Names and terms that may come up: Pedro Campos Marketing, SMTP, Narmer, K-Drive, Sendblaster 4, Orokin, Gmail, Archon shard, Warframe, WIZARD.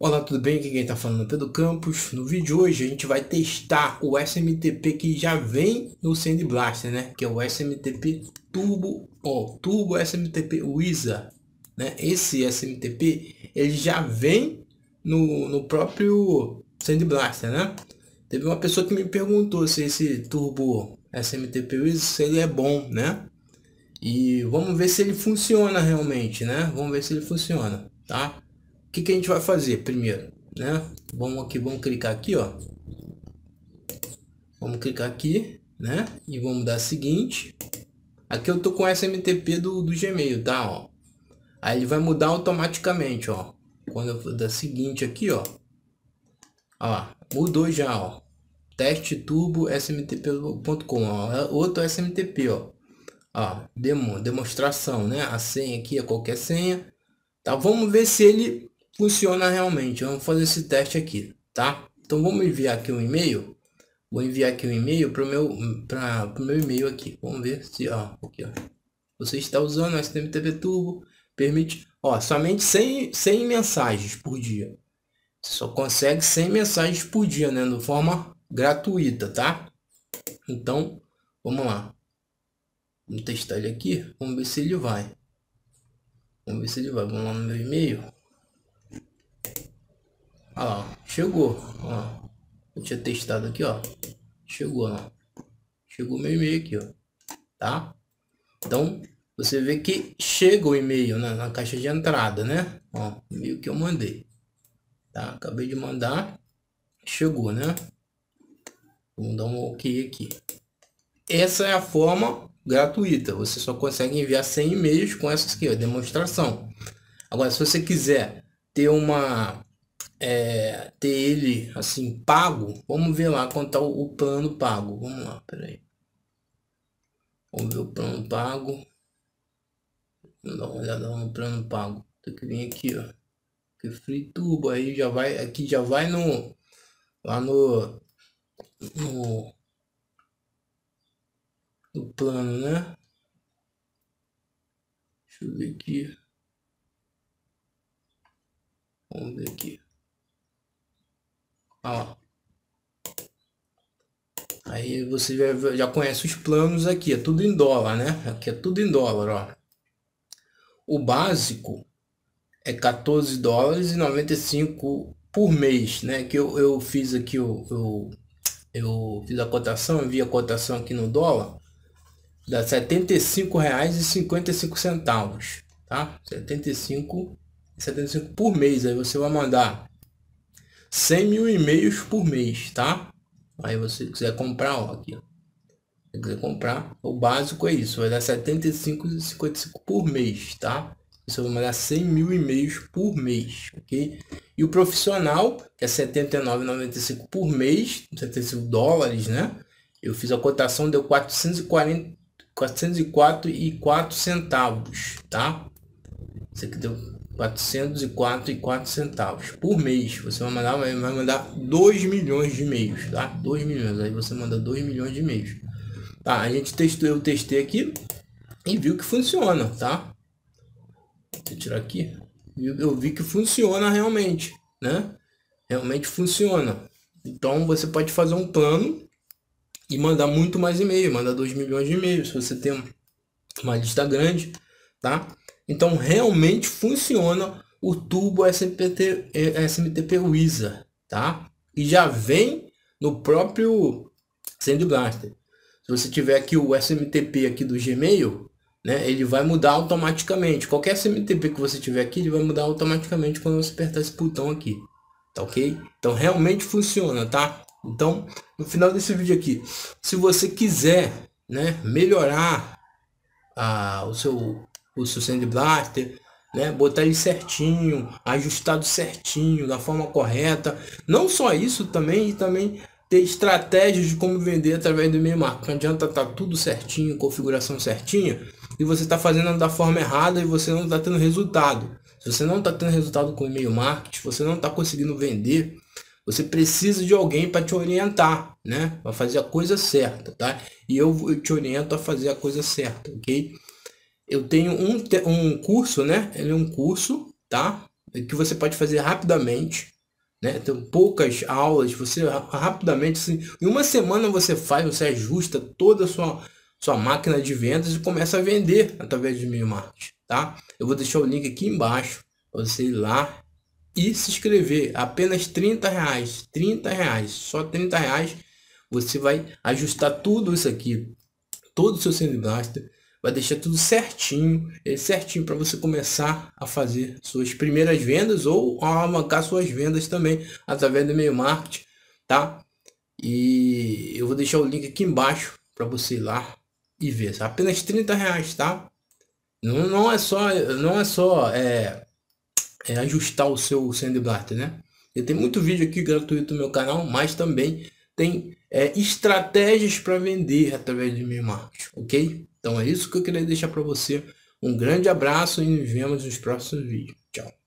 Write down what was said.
Olá, tudo bem? Aqui quem está falando é Pedro Campos. No vídeo de hoje a gente vai testar o SMTP que já vem no Sendblaster, né? Que é o SMTP Turbo SMTP WIZARD, né? Esse SMTP ele já vem no próprio Sendblaster, né? Teve uma pessoa que me perguntou se esse Turbo SMTP WIZARD se ele é bom, né? E vamos ver se ele funciona realmente, né? Vamos ver se ele funciona, tá? O que que a gente vai fazer primeiro, né? Vamos clicar aqui, ó. Vamos clicar aqui, né? E vamos dar seguinte. Aqui eu tô com o SMTP do Gmail, tá? Ó. Aí ele vai mudar automaticamente, ó. Quando eu dar seguinte aqui, ó. Ó, mudou já, ó. Teste turbo smtp.com, ó. Outro SMTP, ó. Ó, demonstração, né? A senha aqui é qualquer senha. Tá, vamos ver se ele funciona realmente. Vamos fazer esse teste aqui, tá? Então vamos enviar aqui um e-mail. Vou enviar aqui um e-mail para o meu e-mail aqui. Vamos ver se, ó, aqui, ó. Você está usando o SMTP Turbo, permite, ó, somente 100 mensagens por dia. Você só consegue 100 mensagens por dia, né, de forma gratuita, tá? Então, vamos lá. Vamos testar ele aqui, vamos ver se ele vai. Vamos ver se ele vai. Vamos lá no meu e-mail. Ah lá, chegou, ó. Eu tinha testado aqui, ó. Chegou, ó. Chegou meu e-mail aqui, ó. Tá? Então, você vê que chega o e-mail na caixa de entrada, né? Ó, o e-mail que eu mandei. Tá? Acabei de mandar. Chegou, né? Vamos dar um OK aqui. Essa é a forma gratuita. Você só consegue enviar 100 e-mails com essa aqui, ó. Demonstração. Agora, se você quiser ter ter ele assim pago, vamos ver lá quanto tá o plano pago. Vamos lá, peraí, vamos ver o plano pago. Vamos dar uma olhada no plano pago. Tem que vir aqui, ó, que free turbo, aí já vai aqui, já vai no lá no plano, né? Deixa eu ver aqui, vamos ver aqui. Ó. Aí você já conhece os planos aqui, é tudo em dólar, né? Aqui é tudo em dólar, ó. O básico é 14 dólares e 95 por mês, né? Que eu fiz aqui, eu fiz a cotação, envia a cotação aqui no dólar, dá R$75,55, tá? 75 por mês. Aí você vai mandar 100 mil e-mails por mês, tá? Aí você quiser comprar, ó, aqui, ó. Se quiser comprar, o básico é isso, vai dar R$75,55 por mês, tá? Você vai mandar 100 mil e-mails por mês, ok? E o profissional, que é R$79,95 por mês, 75 dólares, né? Eu fiz a cotação, deu R$404,04, tá? Isso aqui deu R$404,04 por mês. Você vai mandar 2 milhões de e-mails, tá? 2 milhões, aí você manda 2 milhões de e-mails. Tá, a gente testou, eu testei aqui e viu que funciona, tá? Deixa eu tirar aqui. Eu vi que funciona realmente, né? Realmente funciona. Então você pode fazer um plano e mandar muito mais e-mail, mandar 2 milhões de e-mails, se você tem uma lista grande, tá? Então realmente funciona o Turbo SMTP WIZARD, tá? E já vem no próprio Sendblaster. Se você tiver aqui o SMTP aqui do Gmail, né, ele vai mudar automaticamente. Qualquer SMTP que você tiver aqui, ele vai mudar automaticamente quando você apertar esse botão aqui, tá, ok? Então realmente funciona, tá? Então no final desse vídeo aqui, se você quiser, né, melhorar o seu Sendblaster, né, botar ele certinho, ajustado certinho, da forma correta. Não só isso, também ter estratégias de como vender através do e-mail marketing. Não adianta estar tudo certinho, configuração certinha, e você está fazendo da forma errada e você não está tendo resultado. Se você não está tendo resultado com e-mail marketing, você não está conseguindo vender, você precisa de alguém para te orientar, né, para fazer a coisa certa, tá? E eu te oriento a fazer a coisa certa, ok? Eu tenho um curso, né? Ele é um curso, tá? que você pode fazer rapidamente, né? Então, poucas aulas, você rapidamente, assim, em uma semana você faz, você ajusta toda a sua máquina de vendas e começa a vender através de e-mail marketing, tá? Eu vou deixar o link aqui embaixo para você ir lá e se inscrever. Apenas R$30, R$30, só R$30. Você vai ajustar tudo isso aqui, todo o seu Sendblaster, vai deixar tudo certinho, para você começar a fazer suas primeiras vendas ou alavancar suas vendas também através do e-mail marketing, tá? E eu vou deixar o link aqui embaixo para você ir lá e ver. Apenas R$30, tá? Não é só ajustar o seu Sendblaster, né? Eu tenho muito vídeo aqui gratuito no meu canal, mas também tem estratégias para vender através de e-mail marketing, ok? Então é isso que eu queria deixar para você. Um grande abraço e nos vemos nos próximos vídeos. Tchau.